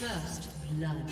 First blood.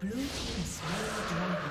Blue team slay the dragon.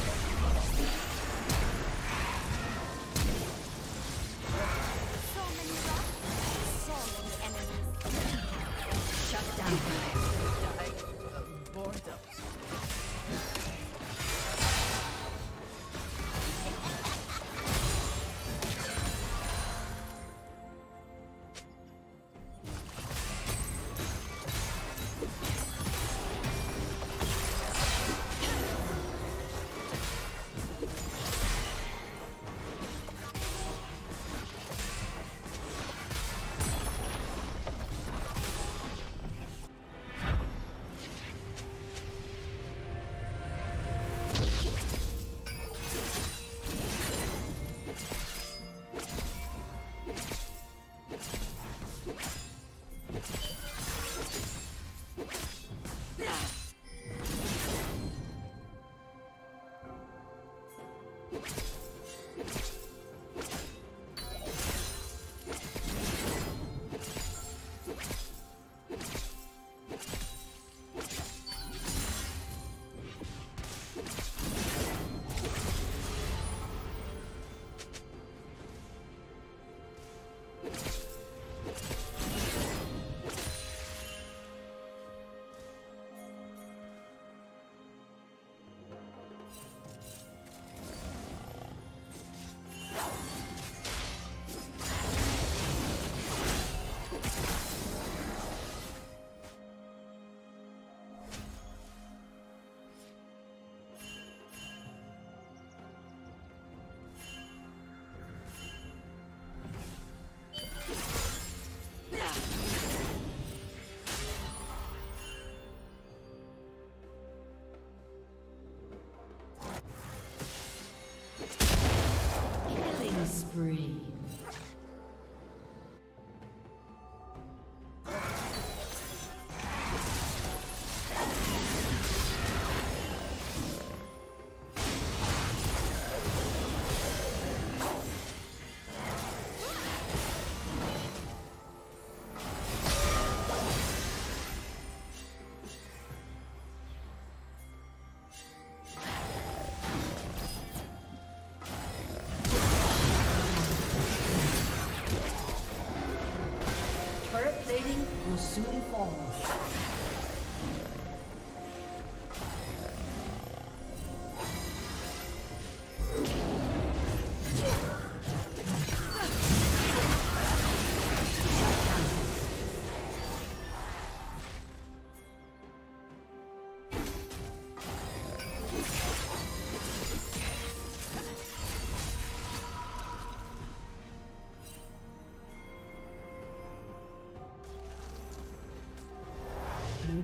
Will soon fall. Blue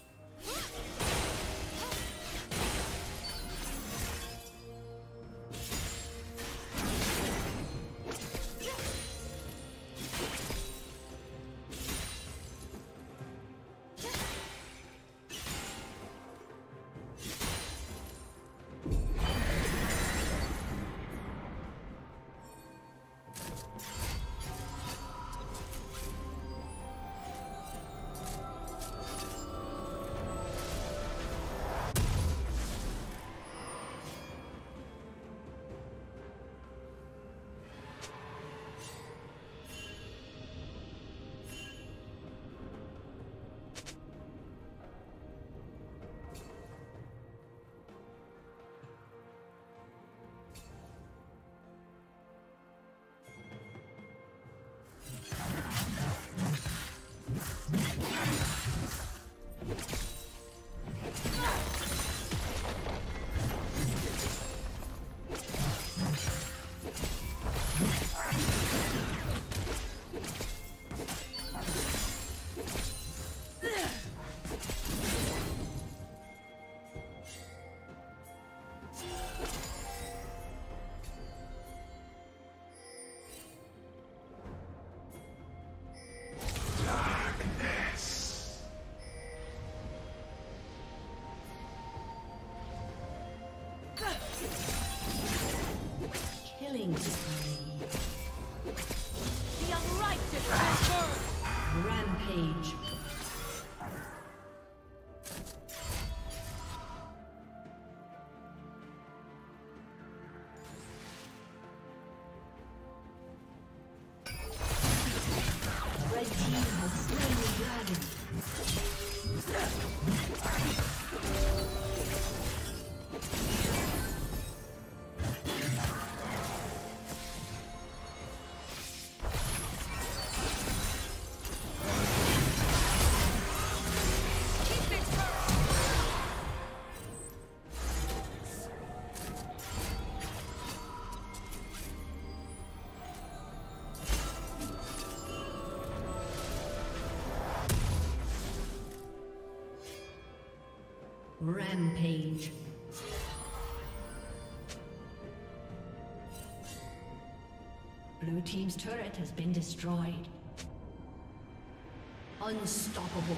The unrighteous will burn. Rampage. Rampage. Blue team's turret has been destroyed. Unstoppable.